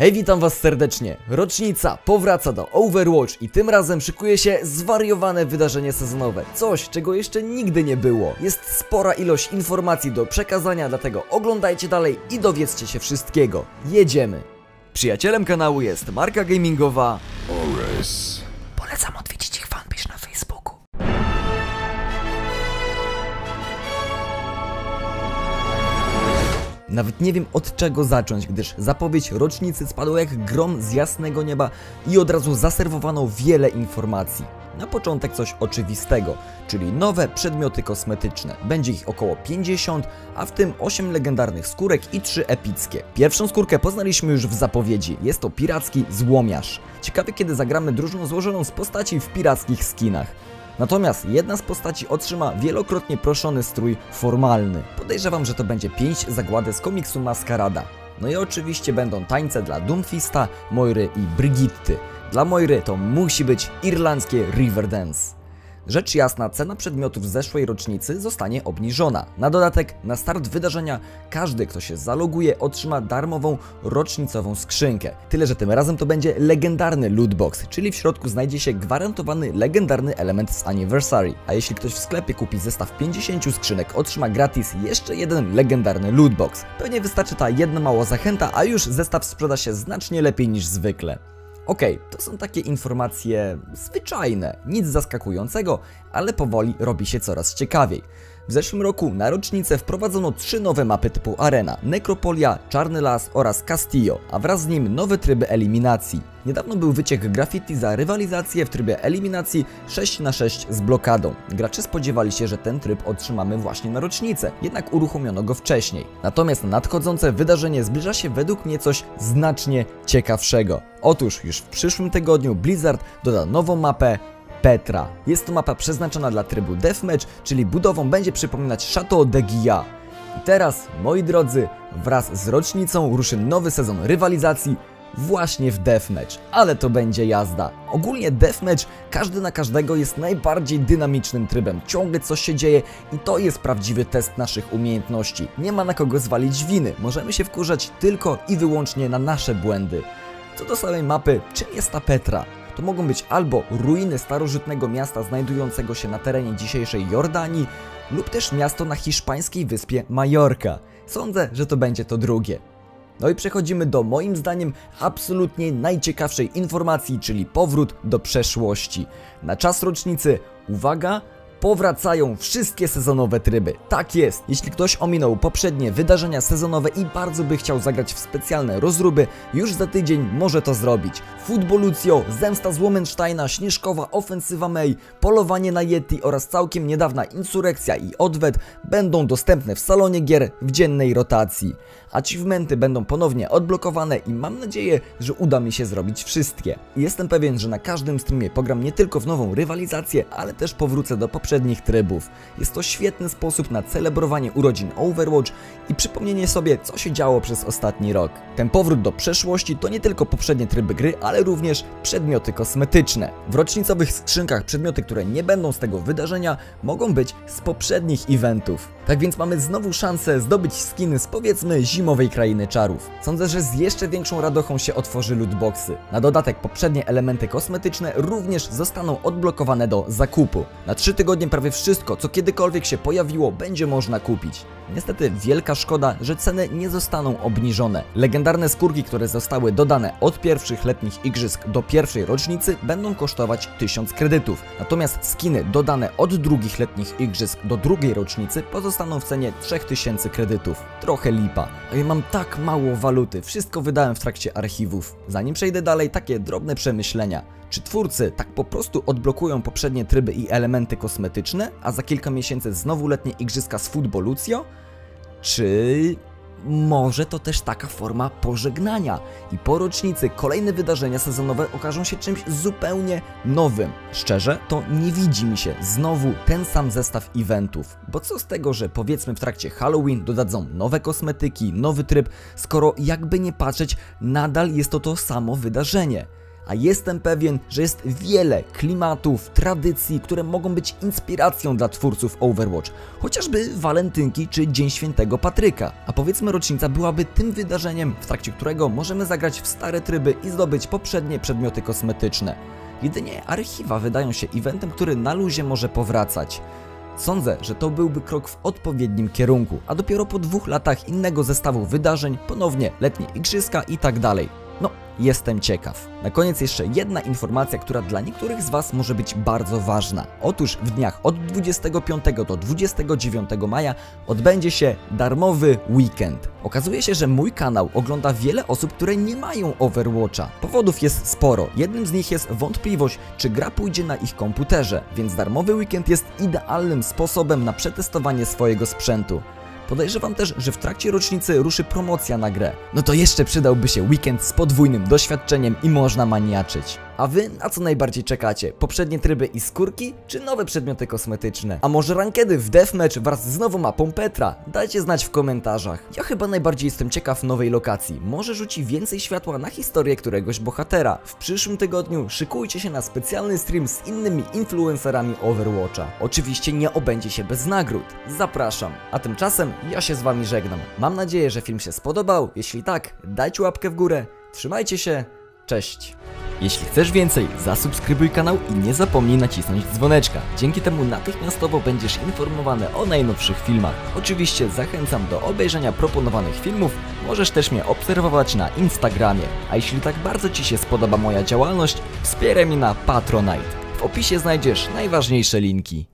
Hej, witam was serdecznie. Rocznica powraca do Overwatch i tym razem szykuje się zwariowane wydarzenie sezonowe. Coś, czego jeszcze nigdy nie było. Jest spora ilość informacji do przekazania, dlatego oglądajcie dalej i dowiedzcie się wszystkiego. Jedziemy! Przyjacielem kanału jest marka gamingowa Ores. Polecam odwiedzić ich fanpage na Facebooku. Nawet nie wiem od czego zacząć, gdyż zapowiedź rocznicy spadła jak grom z jasnego nieba i od razu zaserwowano wiele informacji. Na początek coś oczywistego, czyli nowe przedmioty kosmetyczne. Będzie ich około 50, a w tym 8 legendarnych skórek i 3 epickie. Pierwszą skórkę poznaliśmy już w zapowiedzi. Jest to piracki złomiarz. Ciekawe, kiedy zagramy drużyną złożoną z postaci w pirackich skinach. Natomiast jedna z postaci otrzyma wielokrotnie proszony strój formalny. Podejrzewam, że to będzie 5 zagłady z komiksu Maskarada. No i oczywiście będą tańce dla Doomfista, Moiry i Brigitty. Dla Moiry to musi być irlandzkie Riverdance. Rzecz jasna, cena przedmiotów zeszłej rocznicy zostanie obniżona. Na dodatek, na start wydarzenia każdy, kto się zaloguje, otrzyma darmową rocznicową skrzynkę. Tyle, że tym razem to będzie legendarny lootbox, czyli w środku znajdzie się gwarantowany legendarny element z Anniversary. A jeśli ktoś w sklepie kupi zestaw 50 skrzynek, otrzyma gratis jeszcze jeden legendarny lootbox. Pewnie wystarczy ta jedna mała zachęta, a już zestaw sprzeda się znacznie lepiej niż zwykle. Okej, to są takie informacje zwyczajne, nic zaskakującego, ale powoli robi się coraz ciekawiej. W zeszłym roku na rocznicę wprowadzono 3 nowe mapy typu Arena, Necropolia, Czarny Las oraz Castillo, a wraz z nim nowe tryby eliminacji. Niedawno był wyciek graffiti za rywalizację w trybie eliminacji 6×6 z blokadą. Gracze spodziewali się, że ten tryb otrzymamy właśnie na rocznicę, jednak uruchomiono go wcześniej. Natomiast nadchodzące wydarzenie zbliża się według mnie coś znacznie ciekawszego. Otóż już w przyszłym tygodniu Blizzard doda nową mapę Petra. Jest to mapa przeznaczona dla trybu Deathmatch, czyli budową będzie przypominać Chateau d'Eguia. I teraz, moi drodzy, wraz z rocznicą ruszy nowy sezon rywalizacji właśnie w Deathmatch, ale to będzie jazda. Ogólnie Deathmatch każdy na każdego jest najbardziej dynamicznym trybem, ciągle coś się dzieje i to jest prawdziwy test naszych umiejętności. Nie ma na kogo zwalić winy, możemy się wkurzać tylko i wyłącznie na nasze błędy. Co do samej mapy, czym jest ta Petra? To mogą być albo ruiny starożytnego miasta znajdującego się na terenie dzisiejszej Jordanii, lub też miasto na hiszpańskiej wyspie Majorka. Sądzę, że to będzie to drugie. No i przechodzimy do moim zdaniem absolutnie najciekawszej informacji, czyli powrót do przeszłości. Na czas rocznicy, uwaga, powracają wszystkie sezonowe tryby. Tak jest, jeśli ktoś ominął poprzednie wydarzenia sezonowe i bardzo by chciał zagrać w specjalne rozruby, już za tydzień może to zrobić. Futbolucjo, zemsta z Łomensteina, śnieżkowa ofensywa May, polowanie na Yeti oraz całkiem niedawna insurekcja i odwet będą dostępne w salonie gier w dziennej rotacji. Achievementy będą ponownie odblokowane i mam nadzieję, że uda mi się zrobić wszystkie. Jestem pewien, że na każdym streamie pogram nie tylko w nową rywalizację, ale też powrócę do poprzednich trybów. Jest to świetny sposób na celebrowanie urodzin Overwatch i przypomnienie sobie, co się działo przez ostatni rok. Ten powrót do przeszłości to nie tylko poprzednie tryby gry, ale również przedmioty kosmetyczne. W rocznicowych skrzynkach przedmioty, które nie będą z tego wydarzenia, mogą być z poprzednich eventów. Tak więc mamy znowu szansę zdobyć skiny z, powiedzmy, zimowej krainy czarów. Sądzę, że z jeszcze większą radochą się otworzy lootboxy. Na dodatek poprzednie elementy kosmetyczne również zostaną odblokowane do zakupu. Na 3 tygodnie prawie wszystko, co kiedykolwiek się pojawiło, będzie można kupić. Niestety wielka szkoda, że ceny nie zostaną obniżone. Legendarne skórki, które zostały dodane od pierwszych letnich igrzysk do pierwszej rocznicy, będą kosztować 1000 kredytów. Natomiast skiny dodane od drugich letnich igrzysk do drugiej rocznicy pozostaną w cenie 3000 kredytów. Trochę lipa. A ja mam tak mało waluty, wszystko wydałem w trakcie archiwów. Zanim przejdę dalej, takie drobne przemyślenia. Czy twórcy tak po prostu odblokują poprzednie tryby i elementy kosmetyczne, a za kilka miesięcy znowu letnie igrzyska z Futbolucjo? Czy może to też taka forma pożegnania i po rocznicy kolejne wydarzenia sezonowe okażą się czymś zupełnie nowym? Szczerze, to nie widzi mi się znowu ten sam zestaw eventów, bo co z tego, że powiedzmy w trakcie Halloween dodadzą nowe kosmetyki, nowy tryb, skoro jakby nie patrzeć nadal jest to samo wydarzenie. a jestem pewien, że jest wiele klimatów, tradycji, które mogą być inspiracją dla twórców Overwatch, chociażby walentynki czy Dzień Świętego Patryka, a powiedzmy rocznica byłaby tym wydarzeniem, w trakcie którego możemy zagrać w stare tryby i zdobyć poprzednie przedmioty kosmetyczne. Jedynie archiwa wydają się eventem, który na luzie może powracać. Sądzę, że to byłby krok w odpowiednim kierunku, a dopiero po 2 latach innego zestawu wydarzeń ponownie letnie igrzyska i tak dalej. No, jestem ciekaw. Na koniec jeszcze jedna informacja, która dla niektórych z Was może być bardzo ważna. Otóż w dniach od 25 do 29 maja odbędzie się darmowy weekend. Okazuje się, że mój kanał ogląda wiele osób, które nie mają Overwatcha. Powodów jest sporo. Jednym z nich jest wątpliwość, czy gra pójdzie na ich komputerze, więc darmowy weekend jest idealnym sposobem na przetestowanie swojego sprzętu. Podejrzewam też, że w trakcie rocznicy ruszy promocja na grę. No to jeszcze przydałby się weekend z podwójnym doświadczeniem i można maniaczyć. A Wy na co najbardziej czekacie? Poprzednie tryby i skórki, czy nowe przedmioty kosmetyczne? A może rankedy w deathmatch wraz z nową mapą Petra? Dajcie znać w komentarzach. Ja chyba najbardziej jestem ciekaw nowej lokacji. Może rzuci więcej światła na historię któregoś bohatera. W przyszłym tygodniu szykujcie się na specjalny stream z innymi influencerami Overwatcha. Oczywiście nie obędzie się bez nagród. Zapraszam. A tymczasem ja się z Wami żegnam. Mam nadzieję, że film się spodobał. Jeśli tak, dajcie łapkę w górę. Trzymajcie się. Cześć. Jeśli chcesz więcej, zasubskrybuj kanał i nie zapomnij nacisnąć dzwoneczka. Dzięki temu natychmiastowo będziesz informowany o najnowszych filmach. Oczywiście zachęcam do obejrzenia proponowanych filmów, możesz też mnie obserwować na Instagramie. A jeśli tak bardzo Ci się spodoba moja działalność, wspieraj mnie na Patronite. W opisie znajdziesz najważniejsze linki.